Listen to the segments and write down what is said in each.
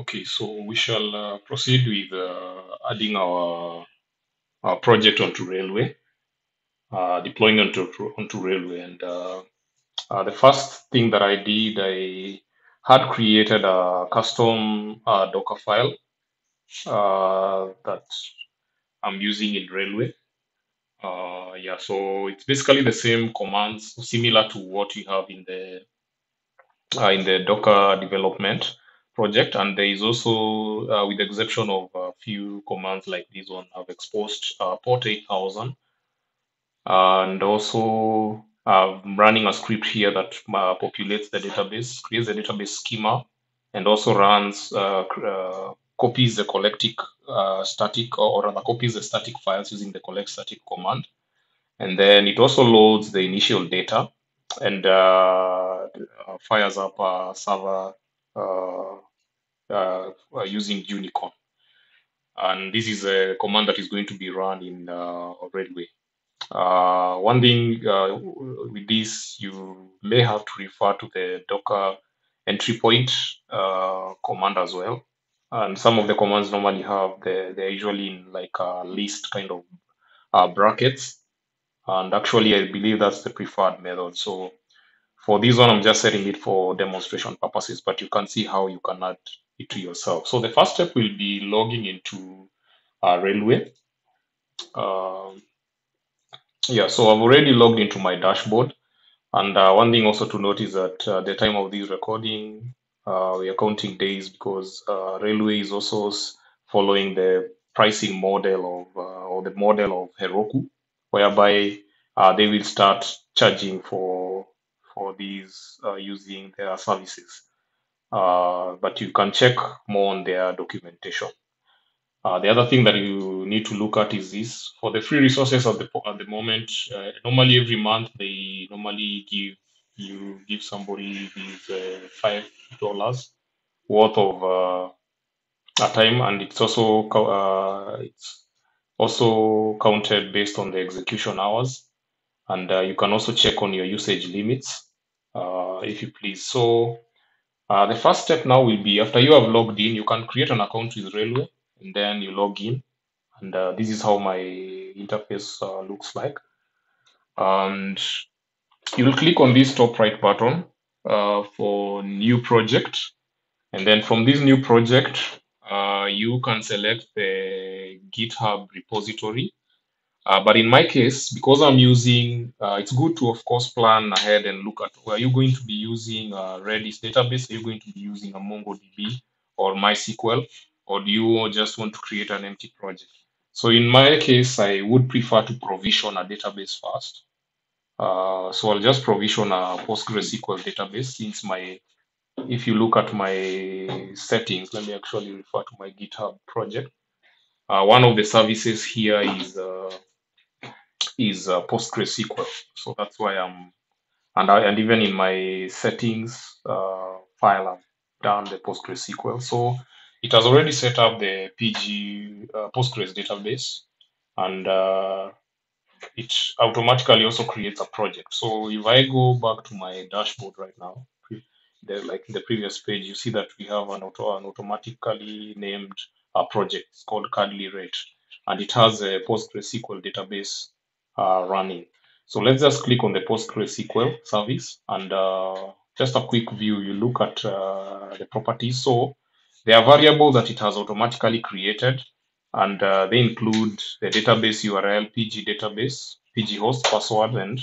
Okay, so we shall proceed with adding our project onto Railway, deploying onto Railway. And the first thing that I did, I had created a custom Docker file that I'm using in Railway. Yeah, so it's basically the same commands, similar to what you have in the Docker development project, and there is also, with the exception of a few commands like this one, I've exposed port 8000, and also I'm running a script here that populates the database, creates a database schema, and also runs copies the collective static, or rather copies the static files using the collect static command, and then it also loads the initial data and fires up a server using Unicorn. And this is a command that is going to be run in Railway. One thing with this, you may have to refer to the Docker entry point command as well. And some of the commands normally have, they're usually in like a list kind of brackets. And actually, I believe that's the preferred method. So for this one, I'm just setting it for demonstration purposes, but you can see how you can add it to yourself. So the first step will be logging into Railway. Yeah, so I've already logged into my dashboard. And one thing also to note is that at the time of this recording, we are counting days because Railway is also following the pricing model of, or the model of Heroku, whereby they will start charging for these using their services. But you can check more on their documentation. The other thing that you need to look at is this. For the free resources at the moment, normally every month, they normally give somebody these $5 worth of time, and it's also counted based on the execution hours. And you can also check on your usage limits, if you please. So the first step now will be, after you have logged in, you can create an account with Railway, and then you log in. And this is how my interface looks like. And you will click on this top right button for new project. And then from this new project, you can select the GitHub repository. But in my case, because I'm using, it's good to, of course, plan ahead and look at, are you going to be using a Redis database? Are you going to be using a MongoDB or MySQL? Or do you just want to create an empty project? So in my case, I would prefer to provision a database first. So I'll just provision a PostgreSQL database, since if you look at my settings, let me actually refer to my GitHub project. One of the services here is PostgreSQL. So that's why and even in my settings file, I've done the PostgreSQL. So it has already set up the PG Postgres database, and it automatically also creates a project. So if I go back to my dashboard right now, like in the previous page, you see that we have an automatically named project. It's called Cardly Rate, and it has a PostgreSQL database running. So let's just click on the PostgreSQL service, and just a quick view, you look at the properties. So there are variables that it has automatically created, and they include the database URL, PG database, PG host, password, and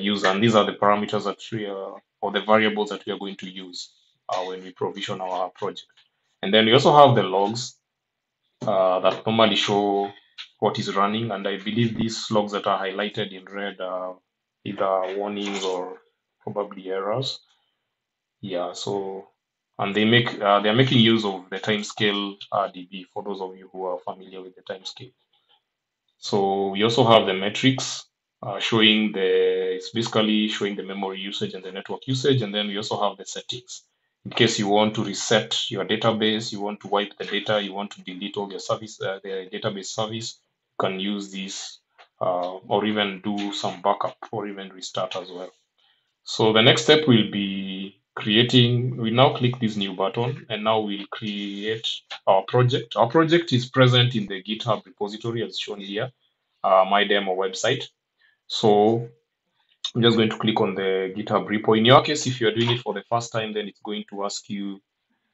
user. And these are the parameters that we are, or the variables that we are going to use when we provision our project. And then we also have the logs that normally show what is running. And I believe these logs that are highlighted in red are either warnings or probably errors. Yeah, so, and they're making use of the TimescaleDB for those of you who are familiar with the timescale. So we also have the metrics showing it's basically showing the memory usage and the network usage. And then we also have the settings. In case you want to reset your database, you want to wipe the data, you want to delete all your service, the database service, you can use this, or even do some backup or even restart as well. So the next step will be creating, we now click this new button and now we'll create our project. Our project is present in the GitHub repository as shown here, my demo website. So I'm just going to click on the GitHub repo. In your case, if you're doing it for the first time, then it's going to ask you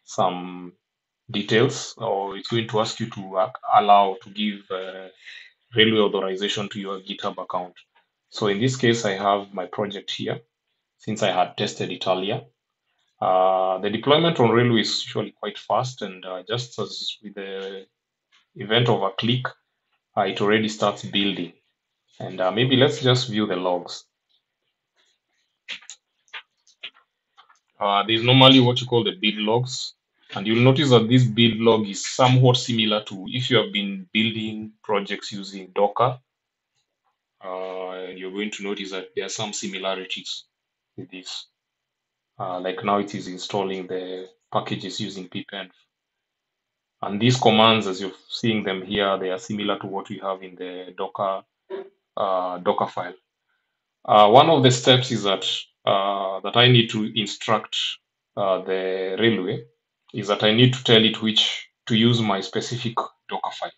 some details, or it's going to ask you to allow, to give Railway authorization to your GitHub account. So in this case, I have my project here, since I had tested it earlier. The deployment on Railway is usually quite fast, and just as with the event of a click, it already starts building. And maybe let's just view the logs. There's normally what you call the build logs. And you'll notice that this build log is somewhat similar to if you have been building projects using Docker. You're going to notice that there are some similarities with this. Like now it is installing the packages using pipenv. And these commands, as you're seeing them here, they are similar to what we have in the Docker file. One of the steps is that I need to instruct the Railway is that I need to tell it which to use my specific Docker file,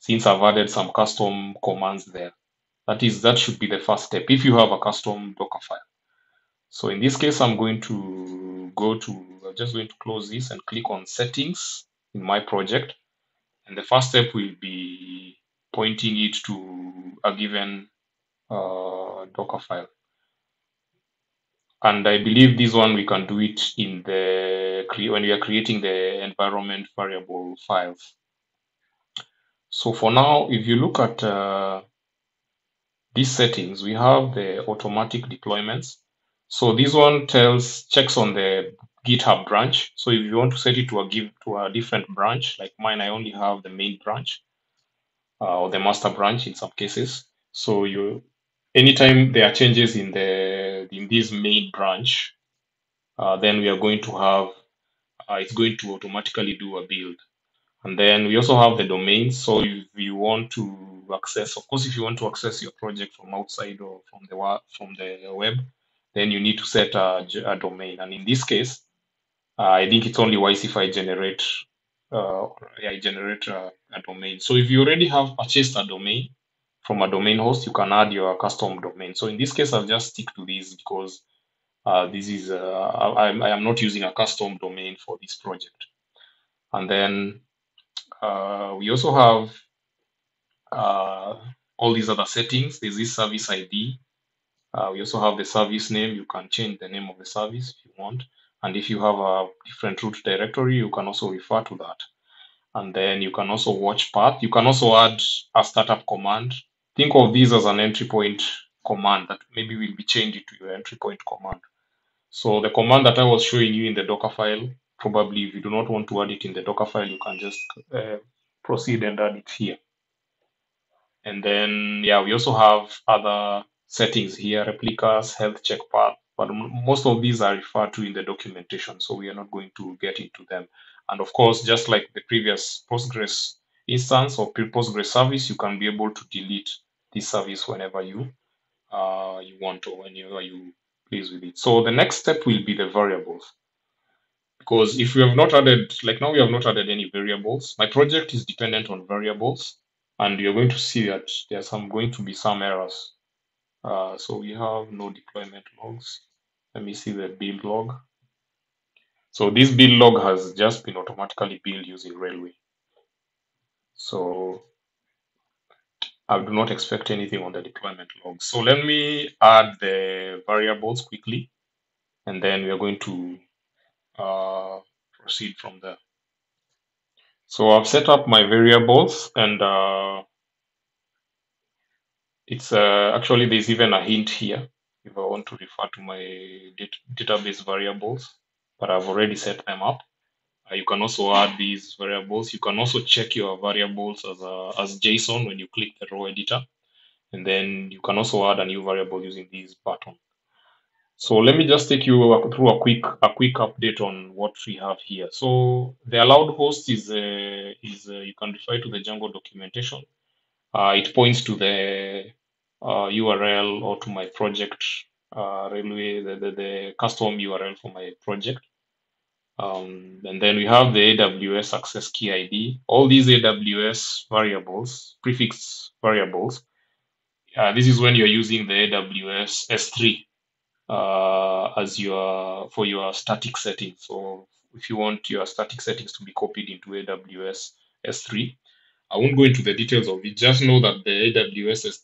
since I've added some custom commands there. That should be the first step if you have a custom Docker file. So in this case, I'm going to go to, I'm just going to close this and click on settings in my project. And the first step will be pointing it to a given Docker file. And I believe this one we can do it in the when we are creating the environment variable files. So for now, if you look at these settings, we have the automatic deployments. So this one checks on the GitHub branch. So if you want to set it to a different branch, like mine, I only have the main branch or the master branch in some cases. So anytime there are changes in this main branch, then we are going to have it's going to automatically do a build. And then we also have the domains. So if you want to access, of course, if you want to access your project from outside or from the web, then you need to set a domain. And in this case, I think it's only wise if I generate a domain. So if you already have purchased a domain from a domain host, you can add your custom domain. So in this case, I'll just stick to this because this is I am not using a custom domain for this project. And then we also have all these other settings. There's this service ID. We also have the service name. You can change the name of the service if you want. And if you have a different root directory, you can also refer to that. And then you can also watch path. You can also add a startup command. Think of these as an entry point command that maybe will be changed to your entry point command. So the command that I was showing you in the Docker file, probably if you do not want to add it in the Docker file, you can just proceed and add it here. And then, yeah, we also have other settings here, replicas, health check path, but most of these are referred to in the documentation, so we are not going to get into them. And of course, just like the previous Postgres instance or Postgres service, you can be able to delete this service whenever you want or whenever you please with it. So the next step will be the variables. Because if we have not added, like now we have not added any variables, my project is dependent on variables, and you're going to see that there's going to be some errors. So we have no deployment logs. Let me see the build log. So this build log has just been automatically built using Railway. So I do not expect anything on the deployment log. So let me add the variables quickly, and then we are going to proceed from there. So I've set up my variables, and it's actually there's even a hint here if I want to refer to my database variables, but I've already set them up. You can also add these variables. You can also check your variables as JSON when you click the row editor, and then you can also add a new variable using this button. So let me just take you through a quick update on what we have here. So the allowed host is you can refer to the Django documentation. It points to the URL or to my project Railway, the custom URL for my project. And then we have the AWS access key ID. All these AWS variables, prefix variables. This is when you're using the AWS S3 for your static settings. So if you want your static settings to be copied into AWS S3, I won't go into the details of it. Just know that the AWS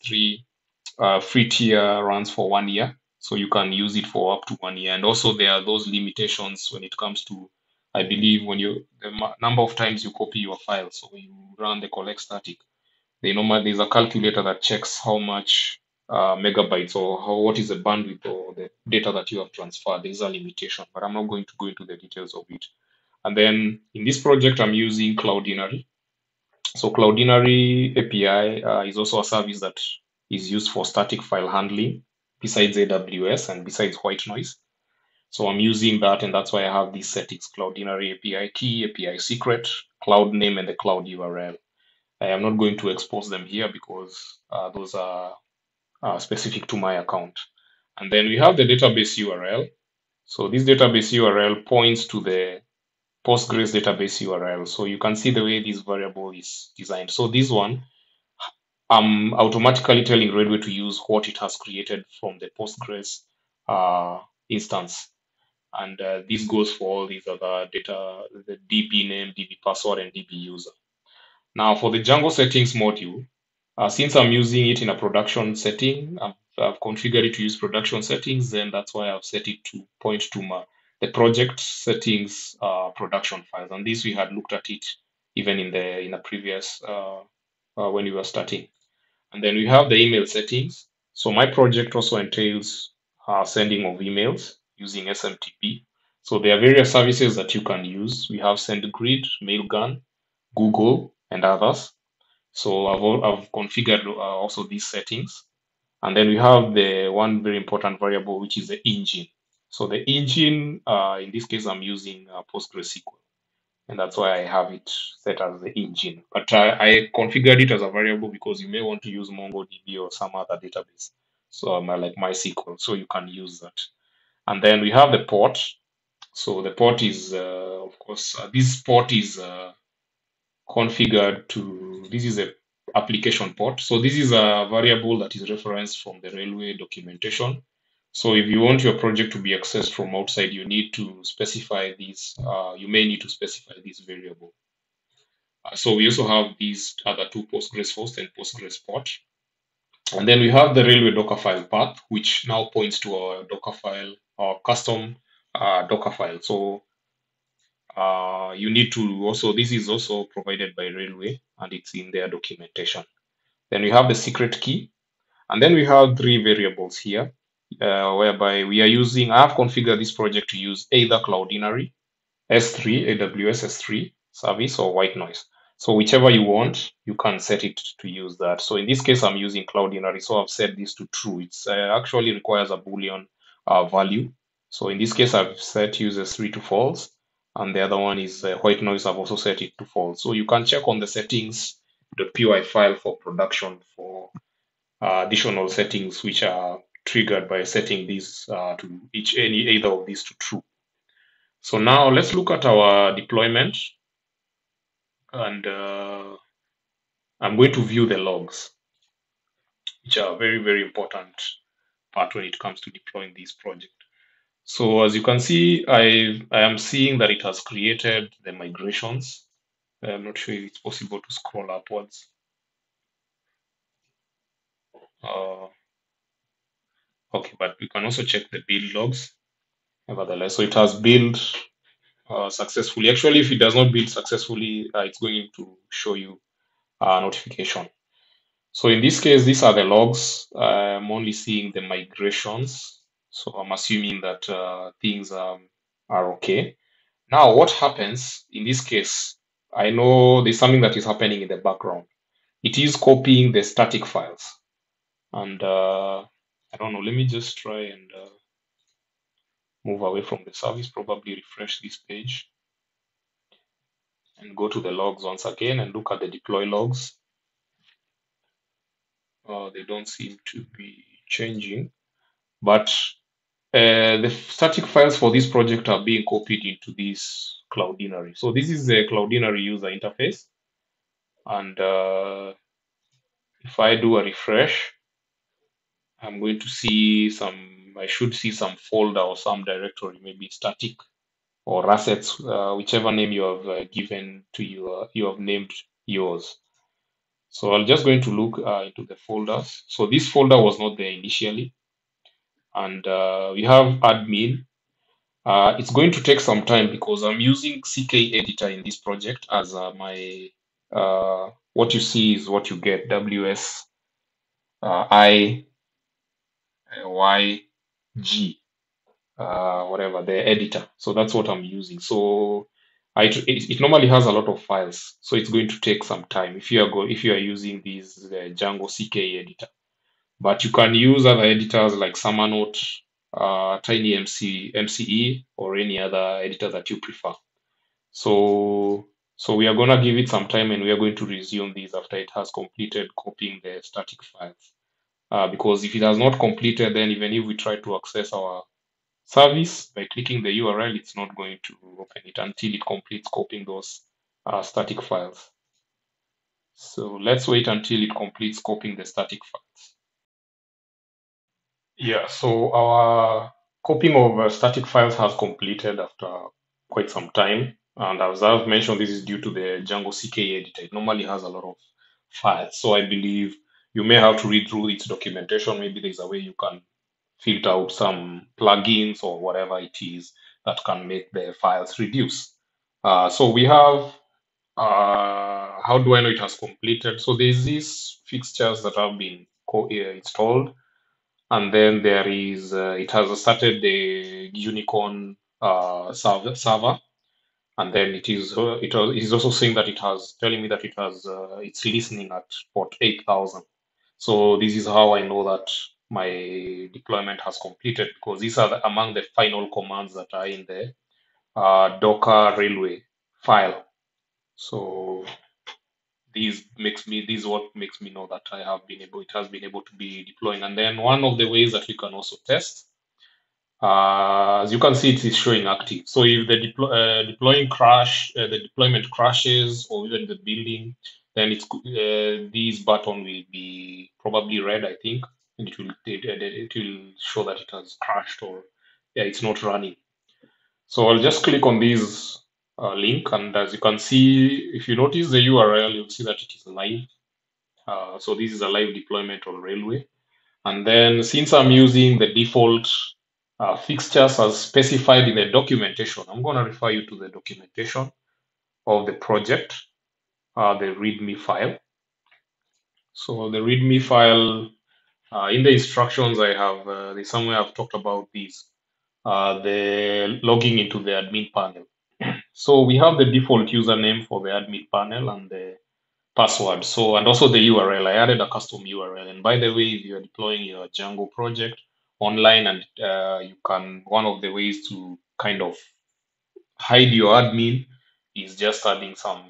S3 free tier runs for 1 year. So you can use it for up to 1 year. And also there are those limitations when it comes to, I believe, when you, the number of times you copy your file. So when you run the collect static, they normally, there's a calculator that checks how much megabytes or what is the bandwidth or the data that you have transferred. There's a limitation, but I'm not going to go into the details of it. And then in this project, I'm using Cloudinary. So Cloudinary API is also a service that is used for static file handling, besides AWS and besides WhiteNoise. So I'm using that, and that's why I have these settings: Cloudinary API key, API secret, cloud name, and the cloud URL. I am not going to expose them here because those are specific to my account. And then we have the database URL. So this database URL points to the Postgres database URL. So you can see the way this variable is designed. So this one, I'm automatically telling Railway to use what it has created from the Postgres instance. And this goes for all these other data, the DB name, DB password, and DB user. Now for the Django settings module, since I'm using it in a production setting, I've configured it to use production settings, and that's why I've set it to point to the project settings production files. And this, we had looked at it even in a previous, when we were starting. And then we have the email settings. So my project also entails sending of emails using SMTP. So there are various services that you can use. We have SendGrid, Mailgun, Google, and others. So I've configured also these settings. And then we have the one very important variable, which is the engine. So the engine, in this case, I'm using PostgreSQL. And that's why I have it set as the engine. But I configured it as a variable because you may want to use MongoDB or some other database, so like MySQL. So you can use that. And then we have the port. So the port is, of course, this port is configured to, this is a application port. So this is a variable that is referenced from the Railway documentation. So if you want your project to be accessed from outside, you need to specify these, you may need to specify this variable. So we also have these other two, Postgres host and Postgres port. And then we have the Railway Dockerfile path, which now points to our Dockerfile, our custom Dockerfile. So you need to also, this is also provided by Railway and it's in their documentation. Then we have the secret key. And then we have three variables here. Whereby we are using, I have configured this project to use either Cloudinary, S3, AWS S3 service, or WhiteNoise. So whichever you want, you can set it to use that. So in this case, I'm using Cloudinary, so I've set this to true. It actually requires a Boolean value. So in this case, I've set user 3 to false, and the other one is WhiteNoise. I've also set it to false. So you can check on the settings.py file for production for additional settings which are triggered by setting these to either of these to true. So now let's look at our deployment, and I'm going to view the logs, which are a very, very important part when it comes to deploying this project. So as you can see, I am seeing that it has created the migrations. I'm not sure if it's possible to scroll upwards. Okay, but we can also check the build logs. Nevertheless, so it has built successfully. Actually, if it does not build successfully, it's going to show you a notification. So in this case, these are the logs. I'm only seeing the migrations. So I'm assuming that things are okay. Now, what happens in this case? I know there's something that is happening in the background. It is copying the static files. And I don't know, let me just try and move away from the service, probably refresh this page and go to the logs once again and look at the deploy logs. They don't seem to be changing. But the static files for this project are being copied into this Cloudinary. So this is the Cloudinary user interface. And if I do a refresh, I'm going to see some, I should see some folder or some directory, maybe static or assets, whichever name you have given to your, you have named yours. So I'm just going to look into the folders. So this folder was not there initially. And we have admin. It's going to take some time because I'm using CK Editor in this project as my, what you see is what you get, WSIYG, whatever, the editor. So that's what I'm using. So it normally has a lot of files, so it's going to take some time if you are using this Django CK editor. But you can use other editors like SummerNote, Tiny MCE, or any other editor that you prefer. So we are going to give it some time, and we are going to resume this after it has completed copying the static files. Because if it has not completed, then even if we try to access our service by clicking the URL, it's not going to open it until it completes copying those static files. So let's wait until it completes copying the static files. Yeah, so our copying of static files has completed after quite some time. And as I've mentioned, this is due to the Django CK editor. It normally has a lot of files. So I believe you may have to read through its documentation. Maybe there's a way you can filter out some plugins or whatever it is that can make the files reduce. So we have, how do I know it has completed? So there's these fixtures that have been installed. And then there is, it has started the Unicorn server. And then it is also saying that it has, telling me that it has, it's listening at port 8000. So this is how I know that my deployment has completed, because these are the, among the final commands that are in the Docker Railway file. So this is what makes me know that I have been able, it has been able to be deploying. And then one of the ways that we can also test, as you can see, it is showing active. So if the deployment crashes, or even the building, then it's this button will be probably red, I think, and it will show that it has crashed, or yeah, it's not running. So I'll just click on this link, and as you can see, if you notice the URL, you'll see that it is live. So this is a live deployment on Railway. And then since I'm using the default fixtures as specified in the documentation, I'm going to refer you to the documentation of the project, the README file. So the README file, in the instructions I have, somewhere I've talked about these, the logging into the admin panel. So we have the default username for the admin panel and the password. So, and also the URL. I added a custom URL. And by the way, if you're deploying your Django project online, and you can, one of the ways to kind of hide your admin is just adding some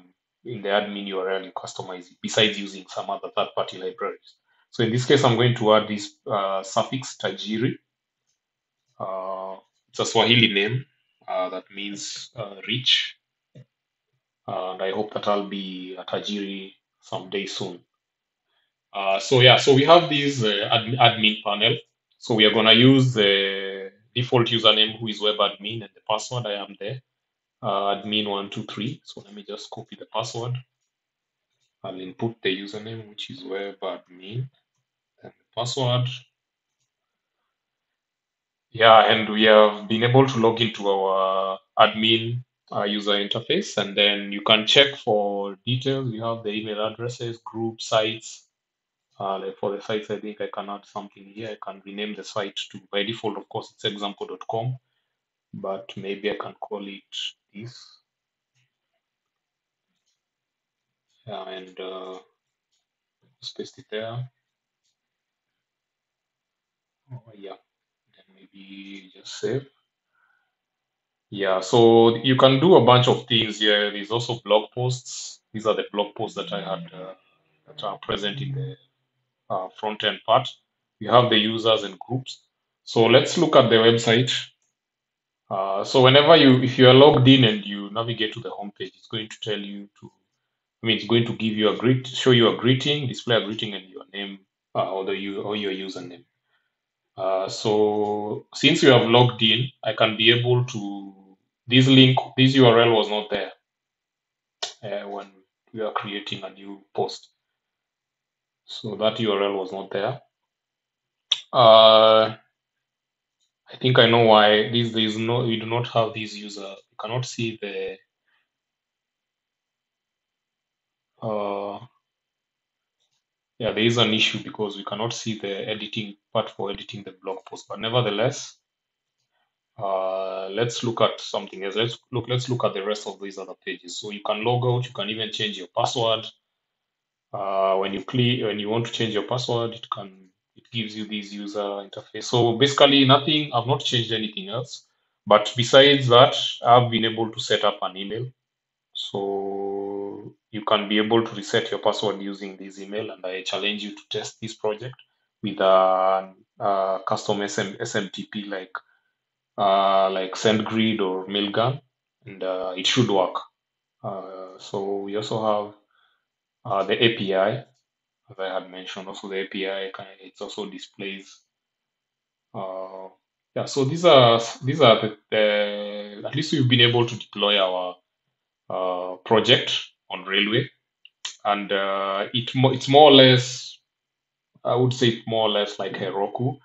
in the admin URL, you customize it besides using some other third-party libraries. So in this case, I'm going to add this suffix tajiri. It's a Swahili name that means rich, and I hope that I'll be a tajiri someday soon. So yeah, so we have this admin panel. So we are going to use the default username, who is web admin, and the password. I am there, admin123. So let me just copy the password. I'll input the username, which is web admin, and the password. Yeah, and we have been able to log into our admin user interface. And then you can check for details. We have the email addresses, group sites. Like for the sites, I think I can add something here. I can rename the site to, by default, of course, it's example.com, but maybe I can call it this. And just paste it there. Oh, yeah, then maybe just save. Yeah, so you can do a bunch of things here. There's also blog posts. These are the blog posts that I had that are present in the front end part. We have the users and groups. So let's look at the website. So if you are logged in and you navigate to the homepage, it's going to tell you to, it's going to give you a show you a greeting, display a greeting and your name or your username. So since you have logged in, I can be able to, this URL was not there when we are creating a new post. So that URL was not there. I think I know why this is no, we do not have this user. You cannot see the yeah, there is an issue because we cannot see the editing part for editing the blog post, but nevertheless, let's look at something else. Let's look at the rest of these other pages. So you can log out, you can even change your password. When you want to change your password, it gives you this user interface. So basically nothing, I've not changed anything else. But besides that, I've been able to set up an email. So you can be able to reset your password using this email. And I challenge you to test this project with a custom SMTP like SendGrid or Mailgun, and it should work. So we also have the API. As I had mentioned, also the API, it also displays. Yeah, so these are the at least we've been able to deploy our project on Railway, and it's more or less, I would say it's more or less like Heroku,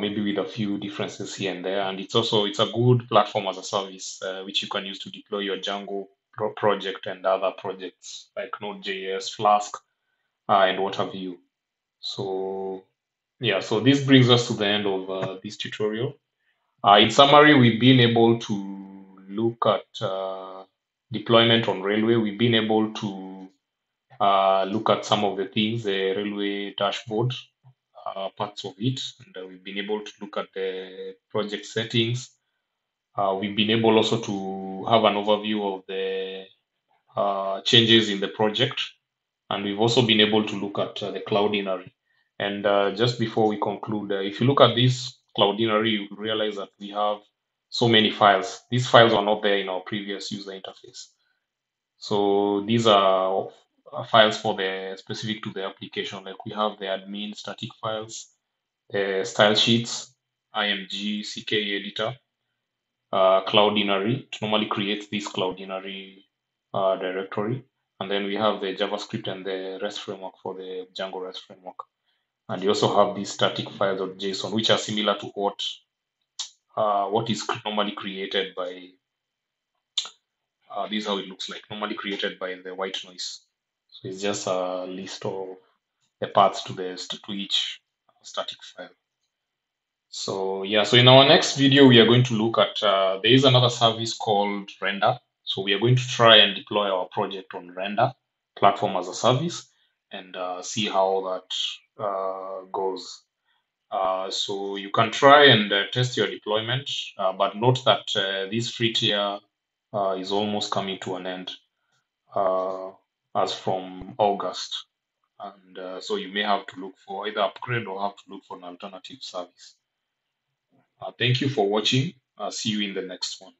maybe with a few differences here and there. And it's a good platform as a service which you can use to deploy your Django project and other projects like Node.js, Flask, and what have you. So yeah, so this brings us to the end of this tutorial. In summary, we've been able to look at deployment on Railway. We've been able to look at some of the things, the Railway dashboard, parts of it, and we've been able to look at the project settings. We've been able also to have an overview of the changes in the project. And we've also been able to look at the Cloudinary. And just before we conclude, if you look at this Cloudinary, you realize that we have so many files. These files are not there in our previous user interface. So these are files for the specific to the application. Like we have the admin static files, style sheets, IMG, CK Editor, Cloudinary. It normally creates this Cloudinary directory. And then we have the JavaScript and the REST framework for the Django REST framework. And you also have these static files.json, which are similar to what is normally created by, this is how it looks like, normally created by the WhiteNoise. So it's just a list of the paths to each static file. So yeah, so in our next video, we are going to look at, there is another service called Render. So we are going to try and deploy our project on Render, platform as a service, and see how that goes. So you can try and test your deployment, but note that this free tier is almost coming to an end as from August. And so you may have to look for either upgrade or have to look for an alternative service. Thank you for watching. See you in the next one.